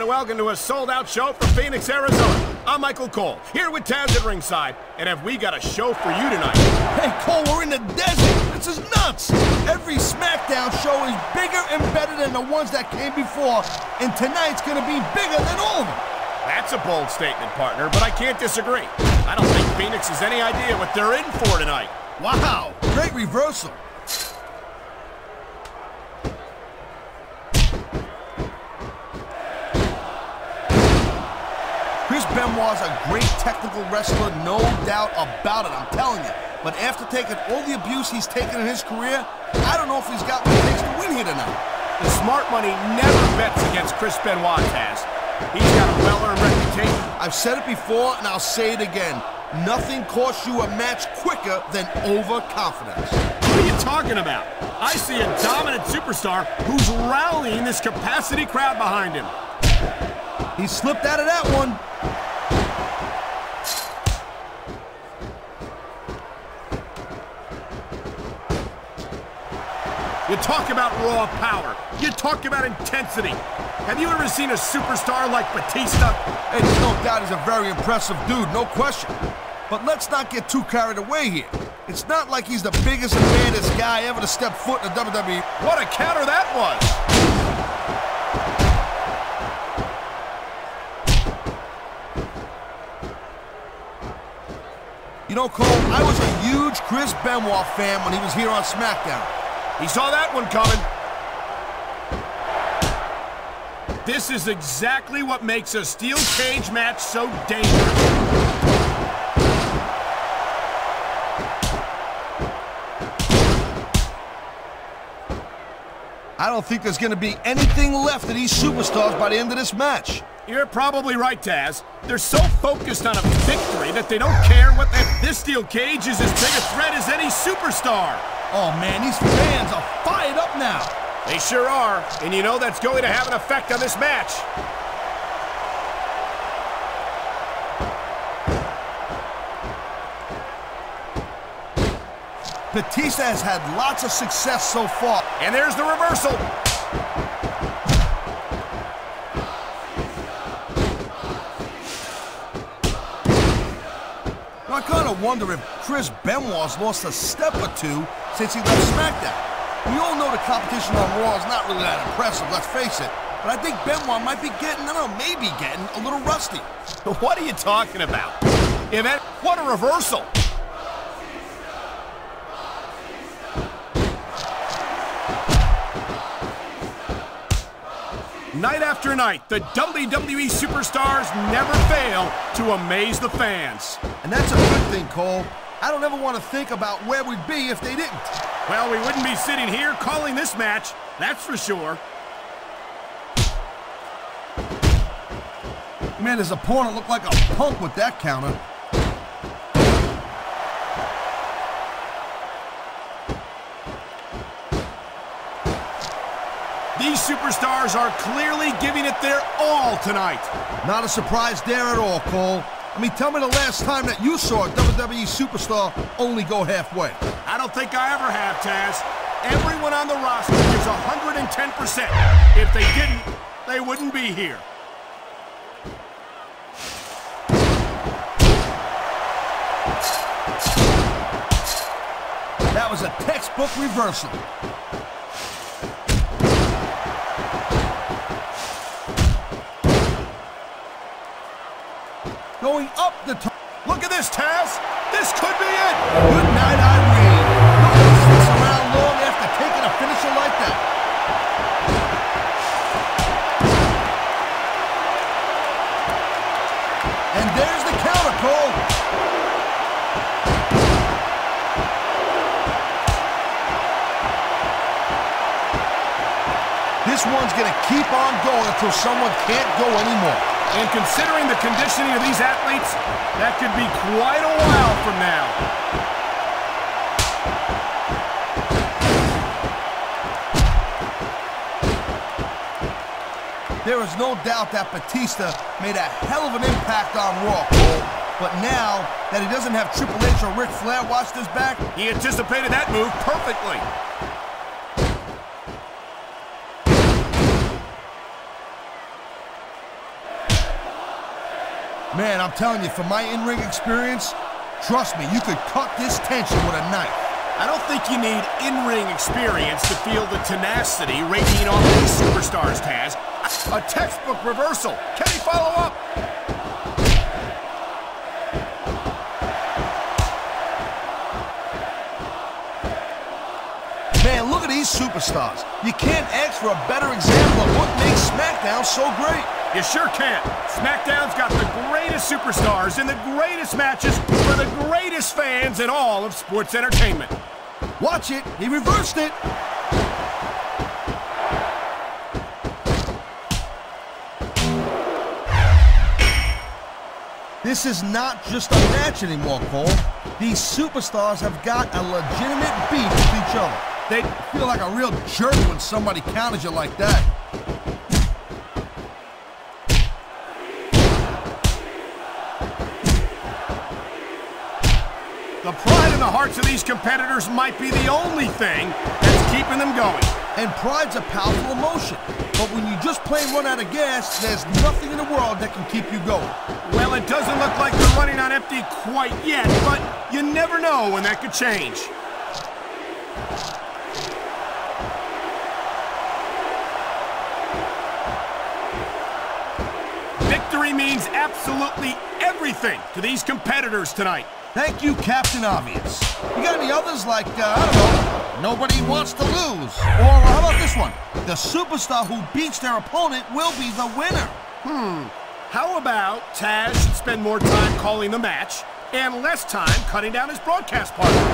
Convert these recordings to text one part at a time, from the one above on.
and welcome to a sold-out show from Phoenix, Arizona. I'm Michael Cole, here with Taz at ringside, and have we got a show for you tonight. Hey, Cole, we're in the desert. This is nuts. Every SmackDown show is bigger and better than the ones that came before, and tonight's going to be bigger than all of them. That's a bold statement, partner, but I can't disagree. I don't think Phoenix has any idea what they're in for tonight. Wow, great reversal. Chris Benoit's a great technical wrestler, no doubt about it, I'm telling you. But after taking all the abuse he's taken in his career, I don't know if he's got what it takes to win here tonight. The smart money never bets against Chris Benoit, Taz. He's got a well-earned reputation. I've said it before, and I'll say it again. Nothing costs you a match quicker than overconfidence. What are you talking about? I see a dominant superstar who's rallying this capacity crowd behind him. He slipped out of that one. You talk about raw power. You talk about intensity. Have you ever seen a superstar like Batista? And no doubt he's a very impressive dude, no question. But let's not get too carried away here. It's not like he's the biggest and baddest guy ever to step foot in the WWE. What a counter that was! You know, Cole, I was a huge Chris Benoit fan when he was here on SmackDown. He saw that one coming. This is exactly what makes a steel cage match so dangerous. I don't think there's going to be anything left of these superstars by the end of this match. You're probably right, Taz. They're so focused on a victory that they don't care what this steel cage is as big a threat as any superstar. Oh, man, these fans are fired up now. They sure are, and you know that's going to have an effect on this match. Batista has had lots of success so far. And there's the reversal. I kind of wonder if Chris Benoit's lost a step or two since he left SmackDown. We all know the competition on Raw is not really that impressive, let's face it. But I think Benoit might be getting, I don't know, maybe getting a little rusty. What are you talking about? What a reversal. Night after night, the WWE superstars never fail to amaze the fans. And that's a good thing, Cole. I don't ever want to think about where we'd be if they didn't. Well, we wouldn't be sitting here calling this match, that's for sure. Man, his opponent looked like a punk with that counter. These superstars are clearly giving it their all tonight. Not a surprise there at all, Cole. I mean, tell me the last time that you saw a WWE superstar only go halfway. I don't think I ever have, Taz. Everyone on the roster gives 110%. If they didn't, they wouldn't be here. That was a textbook reversal. Going up the top. Look at this, Taz. This could be it. Good night, Irene. No one sticks around long after taking a finisher like that. And there's the counter, Cole. This one's going to keep on going until someone can't go anymore. And considering the conditioning of these athletes, that could be quite a while from now. There is no doubt that Batista made a hell of an impact on Raw. But now that he doesn't have Triple H or Ric Flair watched his back, he anticipated that move perfectly. Man, I'm telling you, from my in-ring experience, trust me, you could cut this tension with a knife. I don't think you need in-ring experience to feel the tenacity radiating off these superstars, Taz. A textbook reversal. Can he follow up? Man, look at these superstars. You can't ask for a better example of what makes SmackDown so great. You sure can't. SmackDown's got the greatest superstars in the greatest matches for the greatest fans in all of sports entertainment. Watch it. He reversed it. This is not just a match anymore, Cole. These superstars have got a legitimate beef with each other. They feel like a real jerk when somebody counters you like that. The pride in the hearts of these competitors might be the only thing that's keeping them going. And pride's a powerful emotion. But when you just plain run out of gas, there's nothing in the world that can keep you going. Well, it doesn't look like they're running on empty quite yet, but you never know when that could change. Victory means absolutely everything to these competitors tonight. Thank you, Captain Obvious. You got any others like, I don't know, Nobody Wants to Lose? Or how about this one? The superstar who beats their opponent will be the winner. How about Taz should spend more time calling the match and less time cutting down his broadcast partner?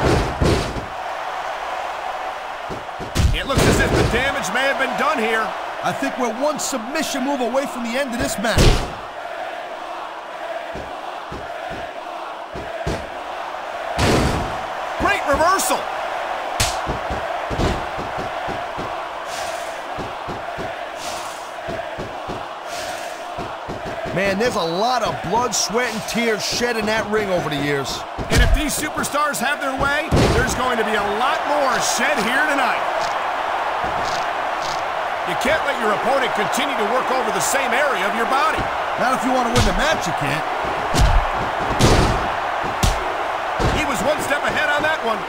It looks as if the damage may have been done here. I think we're one submission move away from the end of this match. Great reversal. Man, there's a lot of blood, sweat, and tears shed in that ring over the years. And if these superstars have their way, there's going to be a lot more shed here tonight. You can't let your opponent continue to work over the same area of your body. Not if you want to win the match, you can't. He was one step ahead on that one.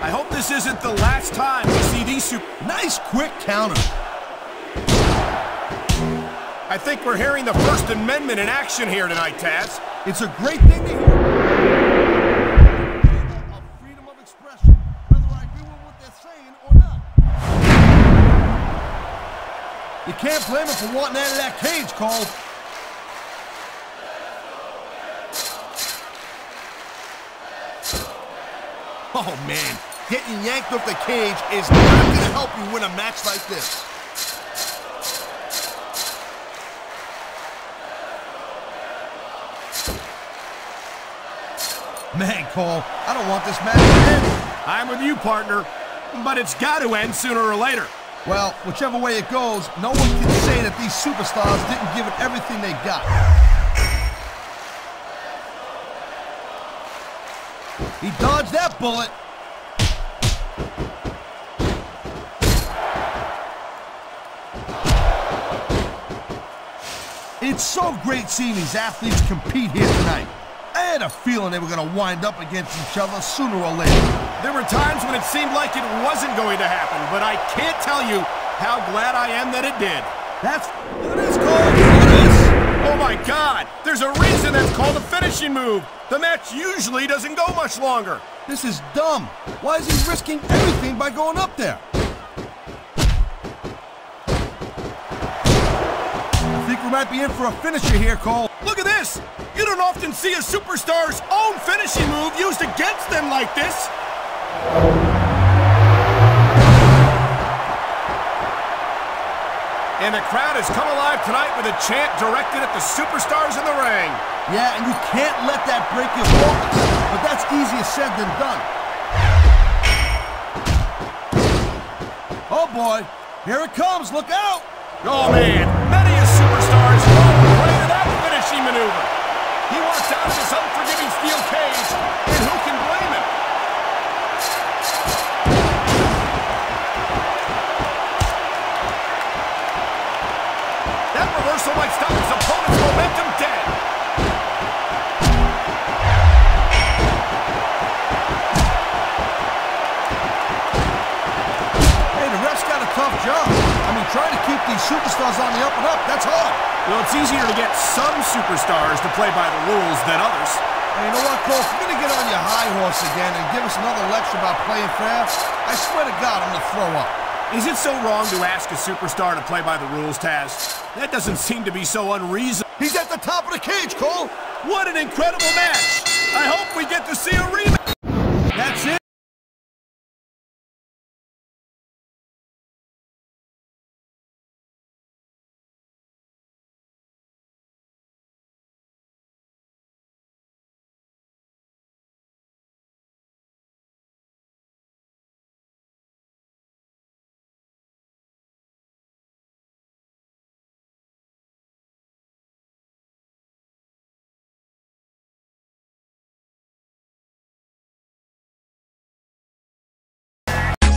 I hope this isn't the last time we see these nice quick counter. I think we're hearing the First Amendment in action here tonight, Taz. It's a great thing to hear. Freedom of expression, whether I agree with what they're saying or not. You can't blame them for wanting out of that cage, Cole. Oh, man. Getting yanked off the cage is not going to help you win a match like this. Man, Cole, I don't want this match to end. I'm with you, partner, but it's got to end sooner or later. Well, whichever way it goes, no one can say that these superstars didn't give it everything they got. He dodged that bullet. It's so great seeing these athletes compete here tonight. I had a feeling they were going to wind up against each other sooner or later. There were times when it seemed like it wasn't going to happen, but I can't tell you how glad I am that it did. That's what it's called. Oh, my God. There's a reason that's called a finishing move. The match usually doesn't go much longer. This is dumb. Why is he risking everything by going up there? We might be in for a finisher here, Cole. Look at this! You don't often see a superstar's own finishing move used against them like this. And the crowd has come alive tonight with a chant directed at the superstars in the ring. Yeah, and you can't let that break your focus. But that's easier said than done. Oh, boy. Here it comes. Look out! Oh, man. Maneuver. He walks out of this unforgiving steel cage, and who can blame him? tough job. I mean, trying to keep these superstars on the up and up, that's hard. Well, it's easier to get some superstars to play by the rules than others. And you know what, Cole? If you're going to get on your high horse again and give us another lecture about playing fair, I swear to God, I'm going to throw up. Is it so wrong to ask a superstar to play by the rules, Taz? That doesn't seem to be so unreasonable. He's at the top of the cage, Cole. What an incredible match. I hope we get to see a rematch. That's it.